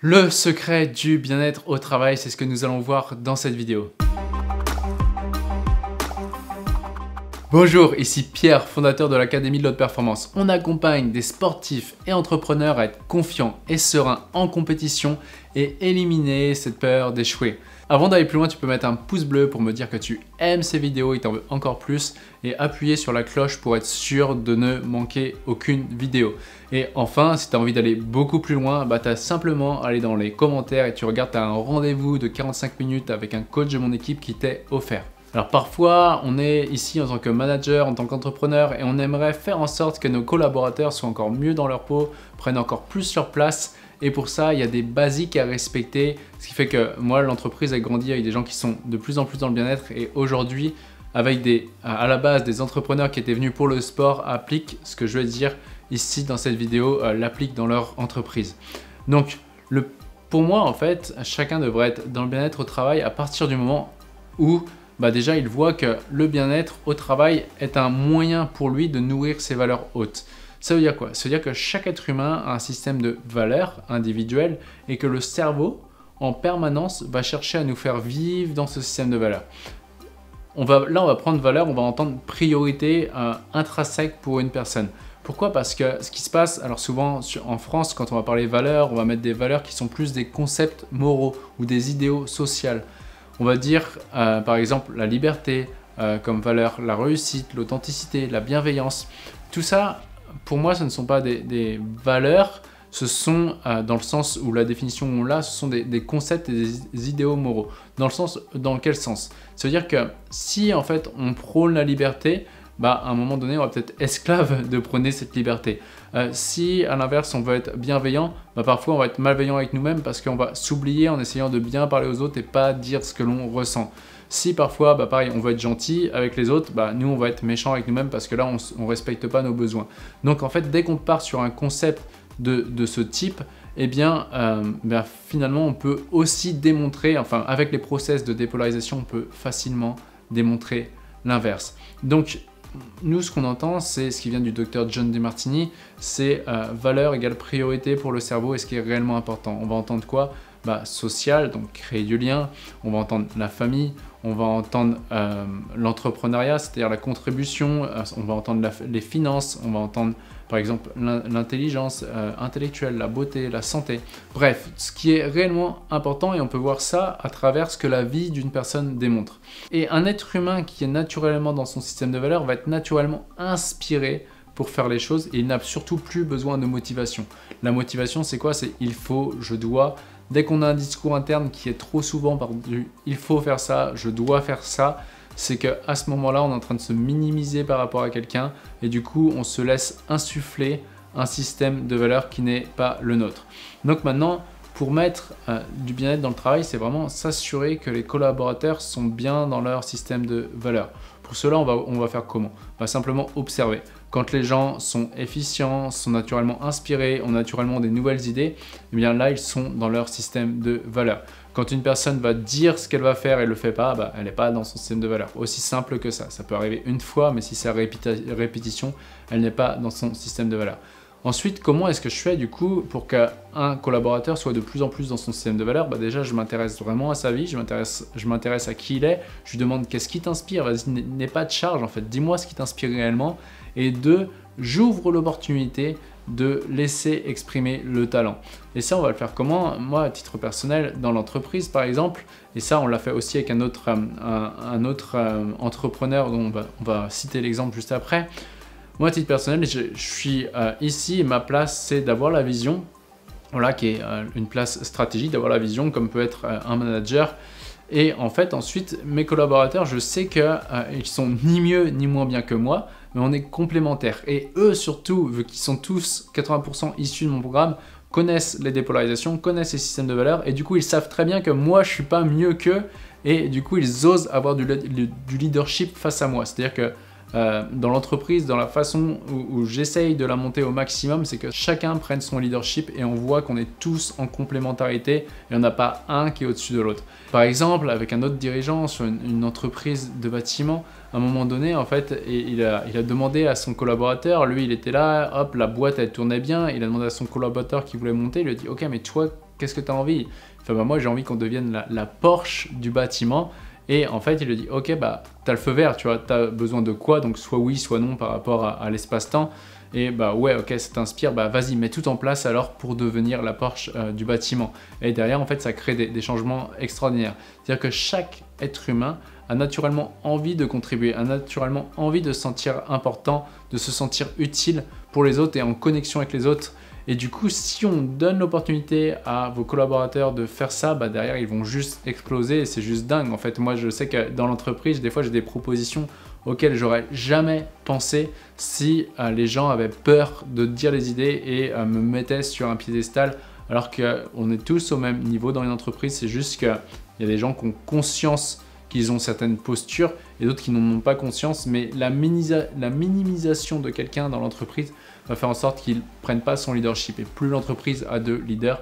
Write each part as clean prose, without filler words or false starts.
Le secret du bien-être au travail, c'est ce que nous allons voir dans cette vidéo. Bonjour, ici Pierre, fondateur de l'Académie de la Haute Performance. On accompagne des sportifs et entrepreneurs à être confiants et sereins en compétition et éliminer cette peur d'échouer. Avant d'aller plus loin, tu peux mettre un pouce bleu pour me dire que tu aimes ces vidéos et t'en veux encore plus et appuyer sur la cloche pour être sûr de ne manquer aucune vidéo. Et enfin, si tu as envie d'aller beaucoup plus loin, tu as simplement à aller dans les commentaires et tu regardes, tu as un rendez-vous de 45 minutes avec un coach de mon équipe qui t'est offert. Alors parfois, on est ici en tant que manager, en tant qu'entrepreneur et on aimerait faire en sorte que nos collaborateurs soient encore mieux dans leur peau, prennent encore plus leur place et pour ça, il y a des basiques à respecter, ce qui fait que moi, l'entreprise a grandi avec des gens qui sont de plus en plus dans le bien-être et aujourd'hui, avec à la base des entrepreneurs qui étaient venus pour le sport, appliquent ce que je vais dire ici dans cette vidéo, l'appliquent dans leur entreprise. Donc, pour moi, en fait, chacun devrait être dans le bien-être au travail à partir du moment où déjà, il voit que le bien-être au travail est un moyen pour lui de nourrir ses valeurs hautes. Ça veut dire quoi? Ça veut dire que chaque être humain a un système de valeurs individuelles et que le cerveau, en permanence, va chercher à nous faire vivre dans ce système de valeurs. Là, on va prendre valeur, on va entendre priorité intrinsèque pour une personne. Pourquoi? Parce que ce qui se passe, alors souvent en France, quand on va parler valeurs, on va mettre des valeurs qui sont plus des concepts moraux ou des idéaux sociaux. On va dire, par exemple, la liberté comme valeur, la réussite, l'authenticité, la bienveillance. Tout ça, pour moi, ce ne sont pas des valeurs, ce sont, dans le sens où la définition on l'a, ce sont des concepts et des idéaux moraux. Dans quel sens? Ça veut dire que si, en fait, on prône la liberté, à un moment donné, on va peut-être esclave de prôner cette liberté. Si, à l'inverse, on veut être bienveillant, parfois, on va être malveillant avec nous-mêmes parce qu'on va s'oublier en essayant de bien parler aux autres et pas dire ce que l'on ressent. Si, parfois, pareil, on veut être gentil avec les autres, nous, on va être méchant avec nous-mêmes parce que là, on ne respecte pas nos besoins. Donc, en fait, dès qu'on part sur un concept de ce type, finalement, on peut aussi démontrer, avec les process de dépolarisation, on peut facilement démontrer l'inverse. Donc, nous, ce qu'on entend, c'est ce qui vient du docteur John Demartini, c'est valeur égale priorité pour le cerveau et ce qui est réellement important. On va entendre quoi? Social, donc créer du lien, on va entendre la famille, on va entendre l'entrepreneuriat, c'est-à-dire la contribution, on va entendre les finances, on va entendre par exemple l'intelligence intellectuelle, la beauté, la santé. Bref, ce qui est réellement important et on peut voir ça à travers ce que la vie d'une personne démontre. Et un être humain qui est naturellement dans son système de valeurs va être naturellement inspiré pour faire les choses et il n'a surtout plus besoin de motivation. La motivation, c'est quoi? C'est il faut, je dois. Dès qu'on a un discours interne qui est trop souvent par du « il faut faire ça »,« je dois faire ça », c'est qu'à ce moment-là, on est en train de se minimiser par rapport à quelqu'un et du coup, on se laisse insuffler un système de valeurs qui n'est pas le nôtre. Donc maintenant, pour mettre du bien-être dans le travail, c'est vraiment s'assurer que les collaborateurs sont bien dans leur système de valeurs. Pour cela, on va faire comment? Simplement observer. Quand les gens sont efficients, sont naturellement inspirés, ont naturellement des nouvelles idées, là, ils sont dans leur système de valeurs. Quand une personne va dire ce qu'elle va faire et ne le fait pas, elle n'est pas dans son système de valeurs. Aussi simple que ça. Ça peut arriver une fois, mais si c'est à répétition, elle n'est pas dans son système de valeurs. Ensuite, comment est-ce que je fais du coup pour qu'un collaborateur soit de plus en plus dans son système de valeurs? Déjà, je m'intéresse vraiment à sa vie, je m'intéresse à qui il est, je lui demande qu'est-ce qui t'inspire, vas-y, n'aie pas de charge en fait, dis-moi ce qui t'inspire réellement. Et deux, j'ouvre l'opportunité de laisser exprimer le talent. Et ça, on va le faire comment? Moi, à titre personnel, dans l'entreprise par exemple, et ça, on l'a fait aussi avec un autre entrepreneur dont on va citer l'exemple juste après. Moi, à titre personnel, je suis ici et ma place, c'est d'avoir la vision, qui est une place stratégique, d'avoir la vision comme peut être un manager. Et en fait, ensuite, mes collaborateurs, je sais qu'ils sont ni mieux ni moins bien que moi, mais on est complémentaires. Et eux, surtout, vu qu'ils sont tous 80% issus de mon programme, connaissent les dépolarisations, connaissent les systèmes de valeurs et du coup, ils savent très bien que moi, je ne suis pas mieux qu'eux et du coup, ils osent avoir du leadership face à moi. C'est-à-dire que dans l'entreprise, dans la façon où j'essaye de la monter au maximum, c'est que chacun prenne son leadership et on voit qu'on est tous en complémentarité et on n'a pas un qui est au-dessus de l'autre. Par exemple, avec un autre dirigeant sur une entreprise de bâtiment, à un moment donné, en fait, il a demandé à son collaborateur, lui il était là, hop, la boîte elle tournait bien, il a demandé à son collaborateur qui voulait monter, il lui a dit « Ok, mais toi, qu'est-ce que tu as envie? Enfin, bah, moi j'ai envie qu'on devienne la Porsche du bâtiment. Et en fait, il lui dit, ok, bah, t'as le feu vert, tu vois, t'as besoin de quoi? Donc, soit oui, soit non par rapport à l'espace-temps. Et bah, ouais, ok, ça t'inspire, bah, vas-y, mets tout en place alors pour devenir la Porsche du bâtiment. Et derrière, en fait, ça crée des changements extraordinaires. C'est-à-dire que chaque être humain a naturellement envie de contribuer, a naturellement envie de se sentir important, de se sentir utile pour les autres et en connexion avec les autres. Et du coup, si on donne l'opportunité à vos collaborateurs de faire ça, bah derrière, ils vont juste exploser et c'est juste dingue. En fait, moi, je sais que dans l'entreprise, des fois, j'ai des propositions auxquelles j'aurais jamais pensé si les gens avaient peur de dire les idées et me mettaient sur un piédestal, alors qu'on est tous au même niveau dans une entreprise. C'est juste qu'il y a des gens qui ont conscience qu'ils ont certaines postures et d'autres qui n'en ont pas conscience, mais la minimisation de quelqu'un dans l'entreprise va faire en sorte qu'ils ne prennent pas son leadership. Et plus l'entreprise a de leaders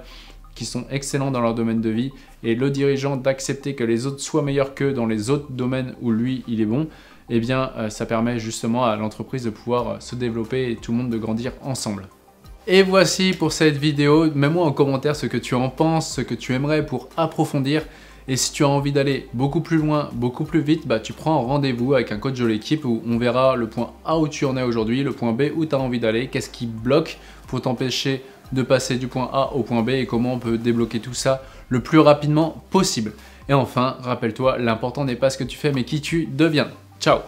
qui sont excellents dans leur domaine de vie et le dirigeant d'accepter que les autres soient meilleurs qu'eux dans les autres domaines où lui, il est bon, eh bien, ça permet justement à l'entreprise de pouvoir se développer et tout le monde de grandir ensemble. Et voici pour cette vidéo. Mets-moi en commentaire ce que tu en penses, ce que tu aimerais pour approfondir. Et si tu as envie d'aller beaucoup plus loin, beaucoup plus vite, bah tu prends un rendez-vous avec un coach de l'équipe où on verra le point A où tu en es aujourd'hui, le point B où tu as envie d'aller, qu'est-ce qui bloque pour t'empêcher de passer du point A au point B et comment on peut débloquer tout ça le plus rapidement possible. Et enfin, rappelle-toi, l'important n'est pas ce que tu fais mais qui tu deviens. Ciao!